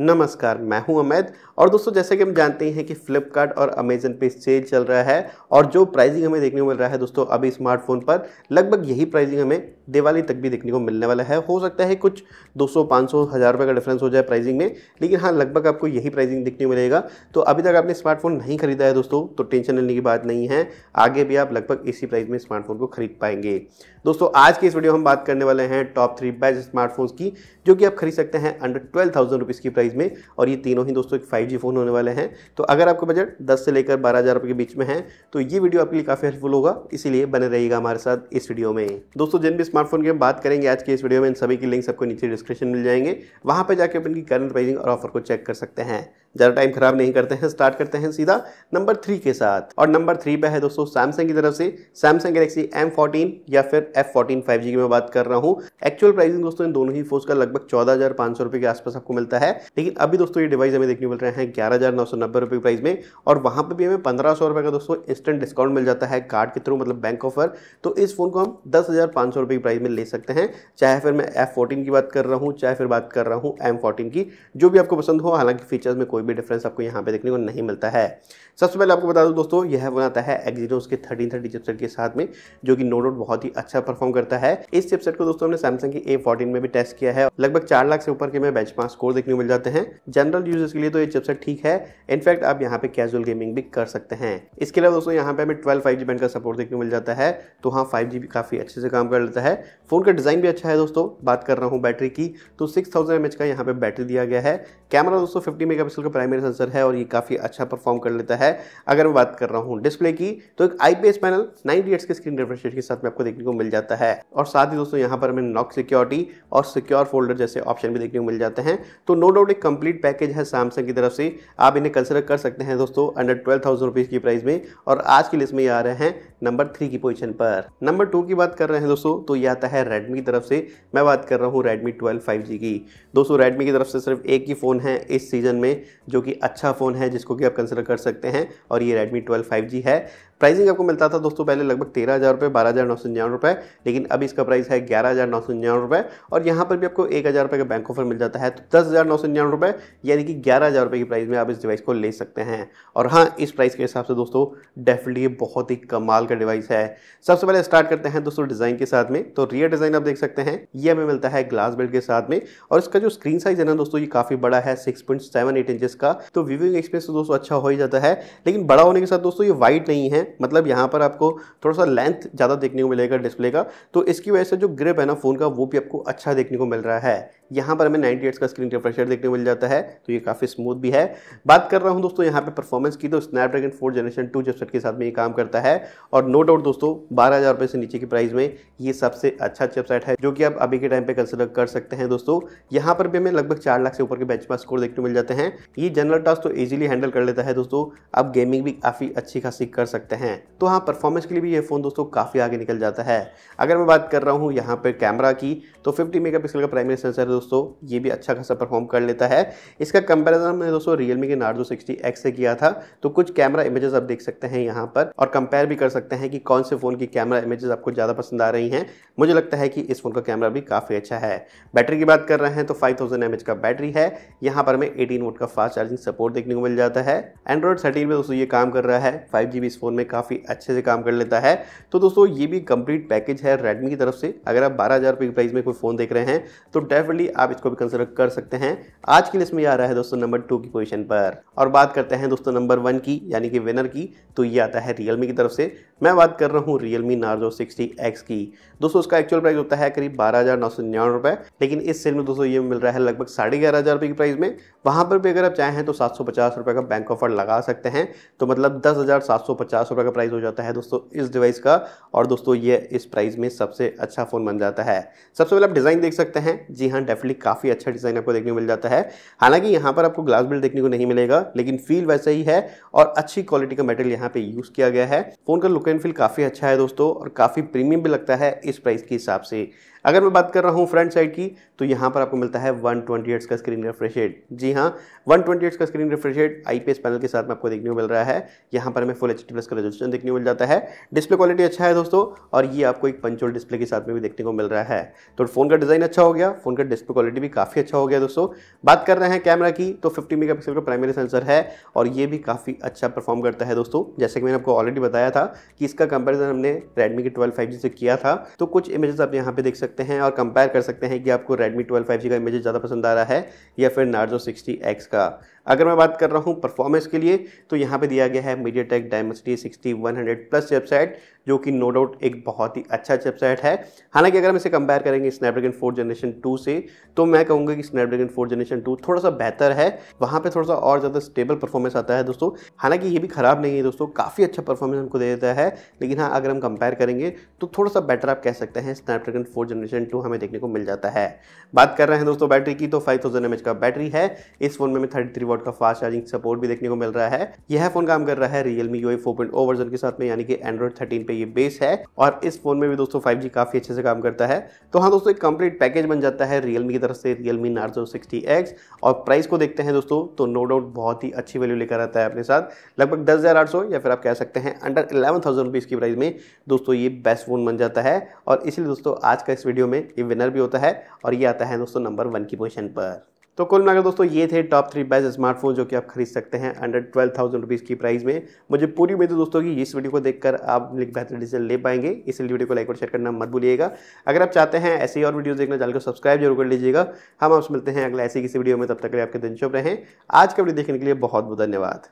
नमस्कार, मैं हूं अमित। और दोस्तों, जैसे कि हम जानते हैं कि फ्लिपकार्ट और अमेज़न पे सेल चल रहा है और जो प्राइसिंग हमें देखने को मिल रहा है दोस्तों अभी स्मार्टफोन पर, लगभग यही प्राइसिंग हमें दिवाली तक भी देखने को मिलने वाला है। हो सकता है कुछ 200, 500, 1000 रुपये का डिफरेंस हो जाए प्राइसिंग में, लेकिन हाँ लगभग आपको यही प्राइसिंग देखने को मिलेगा। तो अभी तक आपने स्मार्टफोन नहीं खरीदा है दोस्तों तो टेंशन लेने की बात नहीं है, आगे भी आप लगभग इसी प्राइस में स्मार्टफोन को खरीद पाएंगे। दोस्तों आज की इस वीडियो में हम बात करने वाले हैं टॉप 3 बेस्ट स्मार्टफोन्स की, जो कि आप खरीद सकते हैं अंडर 12,000 रुपीज़ की प्राइस में। और ये तीनों ही दोस्तों 5G फ़ोन होने वाले हैं। तो अगर आपका बजट 10 से लेकर 12,000 रुपये के बीच में है तो ये वीडियो आपके लिए काफ़ी हेल्पफुल होगा, इसीलिए बने रहिएगा हमारे साथ इस वीडियो में। दोस्तों जिन भी स्मार्टफोन की हम बात करेंगे आज के इस वीडियो में, इन सभी की लिंक्स आपको नीचे डिस्क्रिप्शन मिल जाएंगे, वहाँ पर जाकर अपन की करंट प्राइसिंग और ऑफर को चेक कर सकते हैं। ज़्यादा टाइम खराब नहीं करते हैं, स्टार्ट करते हैं सीधा नंबर 3 के साथ। और नंबर 3 पे है दोस्तों सैमसंग की तरफ से सैमसंग गैलेक्सी M14 या फिर F14 5G की मैं बात कर रहा हूँ। एक्चुअल प्राइसिंग दोस्तों इन दोनों ही फोन का लगभग 14,500 रुपये के आसपास आपको मिलता है, लेकिन अभी दोस्तों ये डिवाइस हमें देखने मिल रहे हैं 11,990 रुपये प्राइस में। और वहाँ पर भी हमें 1,500 रुपये का दोस्तों इंस्टेंट डिस्काउंट मिल जाता है कार्ड के थ्रू, मतलब बैंक ऑफर। तो इस फोन को हम 10,500 रुपये की प्राइस में ले सकते हैं, चाहे फिर मैं F14 की बात कर रहा हूँ, चाहे फिर बात कर रहा हूँ M14 की, जो भी आपको पसंद हो। हालांकि फीचर्स में कोई भी डिफरेंस आपको यहाँ पे देखने को नहीं मिलता है। सबसे पहले आपको बता दूं दोस्तों यह फोन आता है Exynos के 1330 चिपसेट के साथ में, जो कि नो डाउट बहुत ही अच्छा परफॉर्म करता है। इस चिपसेट को दोस्तों हमने सैमसंग के A14 में भी टेस्ट किया है। लगभग 4 लाख से ऊपर के में बेंचमार्क स्कोर देखने को मिल जाते हैं। जनरल यूजर्स के लिए तो ये चिपसेट ठीक है, इनफैक्ट आप यहाँ पे कैजुअल गेमिंग भी कर सकते हैं। इसके अलावा दोस्तों यहाँ पे हमें 12 5G बैंड का सपोर्ट देखने को मिल जाता है, तो हाँ 5G भी काफी अच्छे से काम कर लेता है। फोन का डिजाइन भी अच्छा है दोस्तों। बात कर रहा हूँ बैटरी की, तो 6000 mAh का यहाँ पे बैटरी दिया गया है। कैमरा दोस्तों 50 मेगापिक्सल का प्राइमरी सेंसर है और ये काफी अच्छा परफॉर्म कर लेता है। अगर मैं बात कर रहा हूँ डिस्प्ले की, तो एक आईपीएस पैनल 90Hz के स्क्रीन रिफ्रेश रेट के साथ में आपको देखने को मिल जाता है। और साथ ही दोस्तों यहाँ पर हमें नॉक सिक्योरिटी और सिक्योर फोल्डर जैसे ऑप्शन भी देखने को मिल जाते हैं। तो नो डाउट एक कंप्लीट पैकेज है सैमसंग की तरफ से। आप इन्हें कंसिडर कर सकते हैं दोस्तों अंडर 12,000 रुपीज की प्राइस में। और आज की लिस्ट में ये आ रहे हैं नंबर 3 की पोजीशन पर। नंबर 2 की बात कर रहे हैं दोस्तों, तो ये आता है रेडमी की तरफ से। मैं बात कर रहा हूँ रेडमी 12 5G की। दोस्तों रेडमी की तरफ से सिर्फ एक ही फ़ोन है इस सीजन में जो कि अच्छा फ़ोन है, जिसको कि आप कंसिडर कर सकते हैं, और ये रेडमी 12 5G है। प्राइसिंग आपको मिलता था दोस्तों पहले लगभग 13,000 रुपये, 12,999 रुपये, लेकिन अब इसका प्राइस है 11,999 रुपये। और यहाँ पर भी आपको 1,000 रुपये का बैंक ऑफर मिल जाता है, तो 10,999 रुपये यानी कि 11,000 रुपये की प्राइस में आप इस डिवाइस को ले सकते हैं। और हाँ इस प्राइस के हिसाब से दोस्तों डेफिनेटली ये बहुत ही कमाल का डिवाइस है। सबसे पहले स्टार्ट करते हैं दोस्तों डिज़ाइन के साथ में। तो रियर डिज़ाइन आप देख सकते हैं, ये हमें मिलता है ग्लास बिल्ड के साथ में। और इसका जो स्क्रीन साइज है ना दोस्तों ये काफ़ी बड़ा है, 6.78 इंचज़ का। तो व्यूइंग एक्सपीरियंस दोस्तों अच्छा हो ही जाता है, लेकिन बड़ा होने के साथ दोस्तों ये वाइड नहीं है, मतलब यहाँ पर आपको थोड़ा सा लेंथ ज़्यादा देखने को मिलेगा डिस्प्ले का। तो इसकी वजह से जो ग्रिप है ना फ़ोन का, वो भी आपको अच्छा देखने को मिल रहा है। यहाँ पर हमें 90Hz का स्क्रीन रिफ्रेश रेट देखने को मिल जाता है, तो ये काफ़ी स्मूथ भी है। बात कर रहा हूँ दोस्तों यहाँ पे परफॉर्मेंस की, तो स्नैपड्रैगन 4 जनरेशन 2 चिपसेट के साथ में ये काम करता है। और नो डाउट दोस्तों 12,000 रुपये से नीचे की प्राइस में ये सबसे अच्छा चिपसेट है, जो कि आप अभी के टाइम पे कंसिडर कर सकते हैं। दोस्तों यहाँ पर भी हमें लगभग 4 लाख से ऊपर के बेंचमार्क स्कोर देखने को मिल जाते हैं। ये जनरल टास्क तो ईजिली हैंडल कर लेता है दोस्तों, आप गेमिंग भी काफ़ी अच्छी खासी कर सकते हैं। तो हाँ परफॉर्मेंस के लिए भी ये फ़ोन दोस्तों काफ़ी आगे निकल जाता है। अगर मैं बात कर रहा हूँ यहाँ पर कैमरा की, तो 50 मेगापिक्सल का प्राइमरी सेंसर दोस्तों ये भी अच्छा खासा परफॉर्म कर लेता है। इसका कंपैरिजन मैंने दोस्तों रियलमी के नार्जो 60X से किया था, तो कुछ कैमरा इमेजेस आप देख सकते हैं यहाँ पर, और कंपेयर भी कर सकते हैं कि कौन से फ़ोन की कैमरा इमेजेस आपको ज़्यादा पसंद आ रही हैं। मुझे लगता है कि इस फोन का कैमरा भी काफ़ी अच्छा है। बैटरी की बात कर रहे हैं, तो 5000 mAh का बैटरी है। यहाँ पर हमें 18 वोल्ट का फास्ट चार्जिंग सपोर्ट देखने को मिल जाता है। Android 13 में दोस्तों ये काम कर रहा है, 5G भी इस फोन में काफ़ी अच्छे से काम कर लेता है। तो दोस्तों ये भी कंप्लीट पैकेज है रेडमी की तरफ से। अगर आप 12,000 रुपये की प्राइस में कोई फ़ोन देख रहे हैं तो डेफिनेटली आप इसको भी कंसिडर कर सकते हैं। आज की लिस्ट में आ रहा है दोस्तों नंबर 2 की पोजीशन पर। और बात करते हैं दोस्तों नंबर 1 की, यानी कि विनर की। तो ये आता है रियलमी की तरफ से। मैं बात कर रहा हूँ रियलमी नार्जो 60X की। दोस्तों उसका एक्चुअल प्राइस होता है करीब 12,999 रुपये, लेकिन इस सेल में दोस्तों ये मिल रहा है लगभग 11,500 रुपये की प्राइस में। वहाँ पर भी अगर आप चाहें तो 750 रुपये का बैंक ऑफर लगा सकते हैं, तो मतलब 10,750 रुपये का प्राइस हो जाता है दोस्तों इस डिवाइस का। और दोस्तों ये इस प्राइस में सबसे अच्छा फ़ोन बन जाता है। सबसे पहले आप डिज़ाइन देख सकते हैं। जी हाँ डेफिनेटली काफ़ी अच्छा डिज़ाइन आपको देखने को मिल जाता है। हालांकि यहाँ पर आपको ग्लास बिल्ड देखने को नहीं मिलेगा, लेकिन फील वैसा ही है और अच्छी क्वालिटी का मटेरियल यहाँ पे यूज़ किया गया है। फ़ोन का लुक एंड फील काफ़ी अच्छा है दोस्तों, और काफ़ी प्रीमियम भी लगता है इस प्राइस के हिसाब से। अगर मैं बात कर रहा हूँ फ्रंट साइड की तो यहाँ पर आपको मिलता है 120Hz का स्क्रीन रिफ्रेश रेट। जी हाँ, 120Hz का screen refresh rate IPS panel के साथ में आपको देखने को मिल रहा है। यहाँ पर हमें फुल एचडी प्लस का रेजोल्यूशन देखने को मिल जाता है। डिस्प्ले क्वालिटी अच्छा है दोस्तों, और ये आपको एक पंचोल डिस्प्ले के साथ में भी देखने को मिल रहा है। तो फोन का डिज़ाइन अच्छा हो गया, फोन का डिस्प्ले क्वालिटी भी काफ़ी अच्छा हो गया दोस्तों। बात कर रहे हैं कैमरा की तो 50 मेगापिक्सल का प्राइमरी सेंसर है और ये भी काफ़ी अच्छा परफॉर्म करता है दोस्तों। जैसे कि मैंने आपको ऑलरेडी बताया था कि इसका कंपेरिजन हमने Redmi के 12 5G से किया था, तो कुछ इमेजेस आप यहाँ पे देख सकते हैं और कंपेयर कर सकते हैं कि आपको Redmi 12 5G का इमेज ज़्यादा पसंद आ रहा है या फिर Narzo 60X का। अगर मैं बात कर रहा हूँ परफॉर्मेंस के लिए तो यहाँ पे दिया गया है MediaTek Dimensity 6100+ चिपसेट, जो कि नो डाउट एक बहुत ही अच्छा चिपसेट है। हालांकि अगर हम इसे कंपेयर करेंगे Snapdragon 4 जनरेशन 2 से तो मैं कहूँगा कि Snapdragon 4 जनरेशन 2 थोड़ा सा बेहतर है, वहाँ पे थोड़ा सा और ज़्यादा स्टेबल परफॉर्मेंस आता है दोस्तों। हालांकि ये भी ख़राब नहीं है दोस्तों, काफ़ी अच्छा परफॉर्मेंस हमको दे देता है, लेकिन हाँ अगर हम कंपेयर करेंगे तो थोड़ा सा बेटर आप कह सकते हैं Snapdragon 4 जनरेशन 2 हमें देखने को मिल जाता है। बात कर रहे हैं दोस्तों बैटरी की तो 5000 mAh का बैटरी है इस फोन में। 33 वाट का फास्ट चार्जिंग सपोर्ट भी देखने को मिल रहा है। यह फोन काम कर रहा है Realme UI 4.0 वर्जन के साथ में, यानी कि एंड्रॉइड 13 पे ये बेस है और इस फोन में भी दोस्तों 5G काफ़ी अच्छे से काम करता है। तो हाँ दोस्तों, एक कंप्लीट पैकेज बन जाता है Realme की तरफ से Realme Narzo 60X। और प्राइस को देखते हैं दोस्तों तो नो डाउट बहुत ही अच्छी वैल्यू लेकर आता है अपने साथ, लगभग 10,800 या फिर आप कह सकते हैं अंडर 11,000 रुपीज़ की प्राइस में दोस्तों ये बेस्ट फोन बन जाता है। और इसलिए दोस्तों आज का इस वीडियो में ये विनर भी होता है और ये आता है दोस्तों नंबर 1 की पोजीशन पर। तो कुल मिलाकर दोस्तों ये थे टॉप 3 बेस्ट स्मार्टफोन जो कि आप खरीद सकते हैं अंडर 12,000 रुपीज़ की प्राइस में। मुझे पूरी उम्मीद है दोस्तों कि इस वीडियो को देखकर आप एक बेहतर डिसीजन ले पाएंगे, इसलिए वीडियो को लाइक और शेयर करना मत भूलिएगा। अगर आप चाहते हैं ऐसे ही और वीडियोस देखना, चैनल को सब्सक्राइब जरूर कर लीजिएगा। हम आपसे मिलते हैं अगले ऐसे किसी वीडियो में, तब तक के लिए आपके दिन शुभ रहें। आज का वीडियो देखने के लिए बहुत बहुत धन्यवाद।